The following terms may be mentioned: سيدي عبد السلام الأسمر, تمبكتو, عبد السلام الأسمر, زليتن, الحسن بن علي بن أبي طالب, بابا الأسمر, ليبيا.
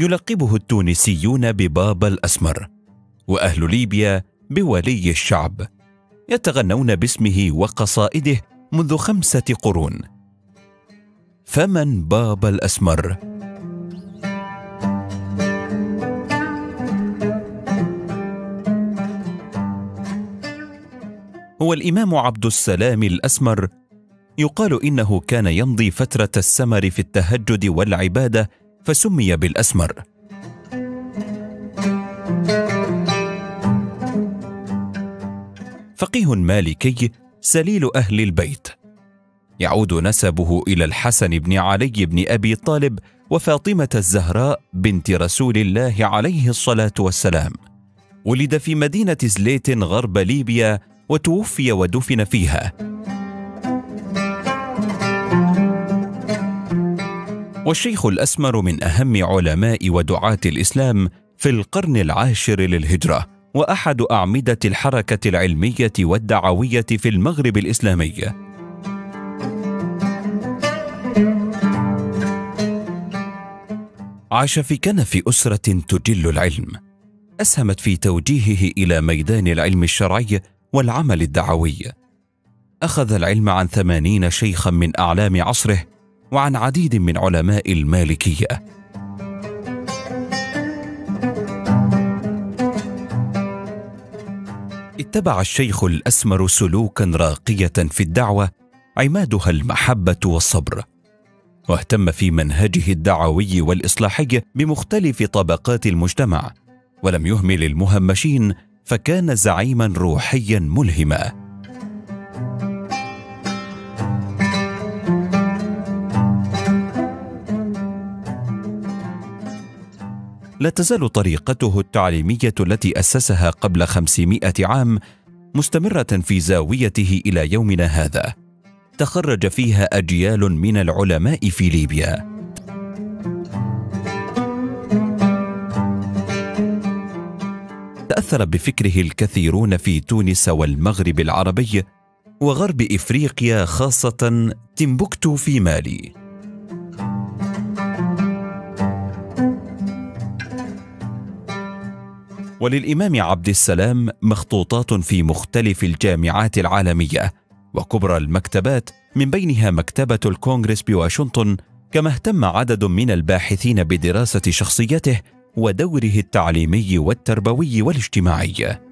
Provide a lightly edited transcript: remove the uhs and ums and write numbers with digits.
يلقبه التونسيون ببابا الأسمر، وأهل ليبيا بولي الشعب، يتغنون باسمه وقصائده منذ 5 قرون. فمن بابا الأسمر؟ هو الإمام عبد السلام الأسمر، يقال إنه كان يمضي فترة السمر في التهجد والعبادة فسمي بالأسمر. فقيه مالكي سليل أهل البيت، يعود نسبه إلى الحسن بن علي بن أبي طالب وفاطمة الزهراء بنت رسول الله عليه الصلاة والسلام. ولد في مدينة زليتن غرب ليبيا، وتوفي ودفن فيها. والشيخ الأسمر من أهم علماء ودعاة الإسلام في القرن العاشر للهجرة، وأحد أعمدة الحركة العلمية والدعوية في المغرب الإسلامي. عاش في كنف أسرة تجل العلم، أسهمت في توجيهه إلى ميدان العلم الشرعي والعمل الدعوي. أخذ العلم عن 80 شيخا من أعلام عصره وعن عديد من علماء المالكية. اتبع الشيخ الأسمر سلوكا راقية في الدعوة عمادها المحبة والصبر، واهتم في منهجه الدعوي والإصلاحي بمختلف طبقات المجتمع، ولم يهمل المهمشين، فكان زعيما روحيا ملهما. لا تزال طريقته التعليمية التي أسسها قبل 500 عام مستمرة في زاويته إلى يومنا هذا، تخرج فيها أجيال من العلماء في ليبيا. تأثر بفكره الكثيرون في تونس والمغرب العربي وغرب إفريقيا، خاصة تمبكتو في مالي. وللإمام عبد السلام مخطوطات في مختلف الجامعات العالمية وكبرى المكتبات، من بينها مكتبة الكونغرس بواشنطن، كما اهتم عدد من الباحثين بدراسة شخصيته ودوره التعليمي والتربوي والاجتماعي.